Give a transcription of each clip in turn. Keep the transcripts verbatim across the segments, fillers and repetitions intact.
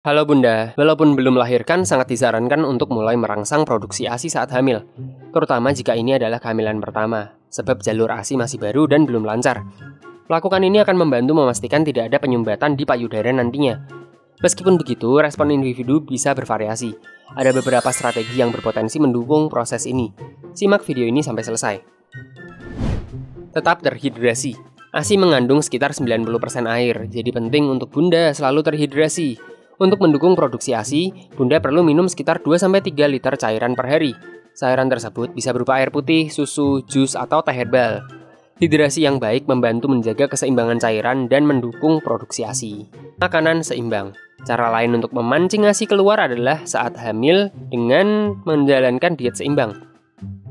Halo Bunda, walaupun belum melahirkan, sangat disarankan untuk mulai merangsang produksi A S I saat hamil, terutama jika ini adalah kehamilan pertama, sebab jalur A S I masih baru dan belum lancar. Lakukan ini akan membantu memastikan tidak ada penyumbatan di payudara nantinya. Meskipun begitu, respon individu bisa bervariasi. Ada beberapa strategi yang berpotensi mendukung proses ini. Simak video ini sampai selesai. Tetap terhidrasi. A S I mengandung sekitar sembilan puluh persen air, jadi penting untuk Bunda selalu terhidrasi. Untuk mendukung produksi A S I, Bunda perlu minum sekitar dua sampai tiga liter cairan per hari. Cairan tersebut bisa berupa air putih, susu, jus, atau teh herbal. Hidrasi yang baik membantu menjaga keseimbangan cairan dan mendukung produksi A S I. Makanan seimbang. Cara lain untuk memancing A S I keluar adalah saat hamil dengan menjalankan diet seimbang.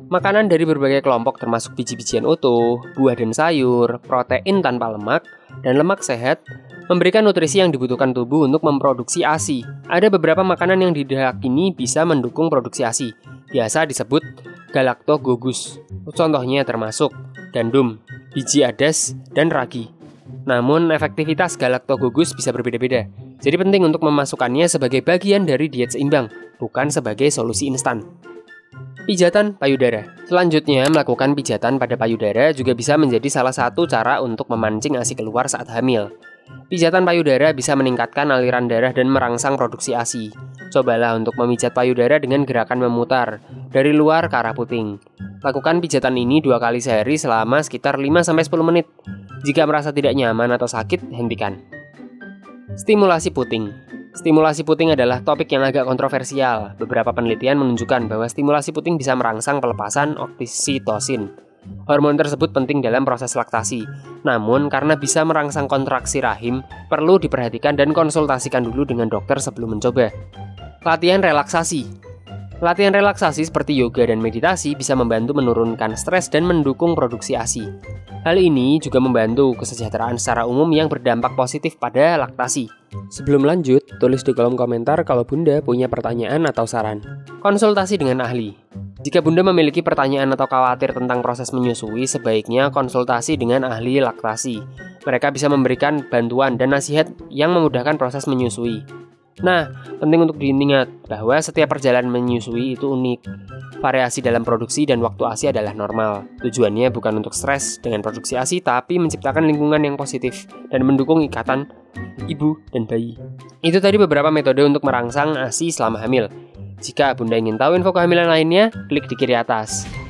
Makanan dari berbagai kelompok termasuk biji-bijian oto, buah dan sayur, protein tanpa lemak, dan lemak sehat, memberikan nutrisi yang dibutuhkan tubuh untuk memproduksi A S I. Ada beberapa makanan yang diyakini bisa mendukung produksi A S I. Biasa disebut galactogogus. Contohnya termasuk gandum, biji adas, dan ragi. Namun, efektivitas galactogogus bisa berbeda-beda. Jadi penting untuk memasukkannya sebagai bagian dari diet seimbang, bukan sebagai solusi instan. Pijatan payudara. Selanjutnya, melakukan pijatan pada payudara juga bisa menjadi salah satu cara untuk memancing A S I keluar saat hamil. Pijatan payudara bisa meningkatkan aliran darah dan merangsang produksi A S I. Cobalah untuk memijat payudara dengan gerakan memutar dari luar ke arah puting. Lakukan pijatan ini dua kali sehari selama sekitar lima sampai sepuluh menit. Jika merasa tidak nyaman atau sakit, hentikan. Stimulasi puting. Stimulasi puting adalah topik yang agak kontroversial. Beberapa penelitian menunjukkan bahwa stimulasi puting bisa merangsang pelepasan oksitosin. Hormon tersebut penting dalam proses laktasi. Namun, karena bisa merangsang kontraksi rahim, perlu diperhatikan dan konsultasikan dulu dengan dokter sebelum mencoba. Latihan relaksasi. Latihan relaksasi seperti yoga dan meditasi bisa membantu menurunkan stres dan mendukung produksi A S I. Hal ini juga membantu kesejahteraan secara umum yang berdampak positif pada laktasi. Sebelum lanjut, tulis di kolom komentar kalau Bunda punya pertanyaan atau saran. Konsultasi dengan ahli. Jika Bunda memiliki pertanyaan atau khawatir tentang proses menyusui, sebaiknya konsultasi dengan ahli laktasi. Mereka bisa memberikan bantuan dan nasihat yang memudahkan proses menyusui. Nah, penting untuk diingat bahwa setiap perjalanan menyusui itu unik. Variasi dalam produksi dan waktu A S I adalah normal. Tujuannya bukan untuk stres dengan produksi A S I, tapi menciptakan lingkungan yang positif dan mendukung ikatan ibu dan bayi. Itu tadi beberapa metode untuk merangsang A S I selama hamil. Jika Bunda ingin tahu info kehamilan lainnya, klik di kiri atas.